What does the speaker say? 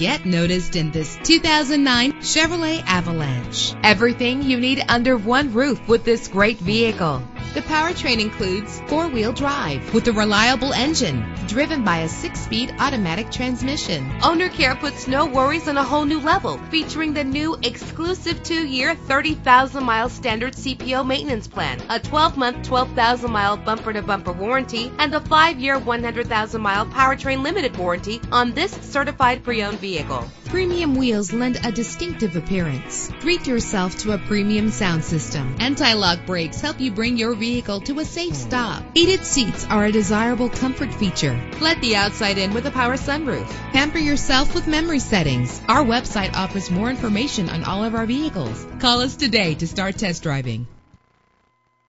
get noticed in this 2009 Chevrolet Avalanche. Everything you need under one roof with this great vehicle. The powertrain includes four-wheel drive with a reliable engine driven by a 6-speed automatic transmission. OwnerCare puts no worries on a whole new level, featuring the new exclusive 2-year, 30,000-mile standard CPO maintenance plan, a 12-month, 12,000-mile bumper-to-bumper warranty, and a 5-year, 100,000-mile powertrain limited warranty on this certified pre-owned vehicle. Premium wheels lend a distinctive appearance. Treat yourself to a premium sound system. Anti-lock brakes help you bring your vehicle to a safe stop. Heated seats are a desirable comfort feature. Let the outside in with a power sunroof. Pamper yourself with memory settings. Our website offers more information on all of our vehicles. Call us today to start test driving.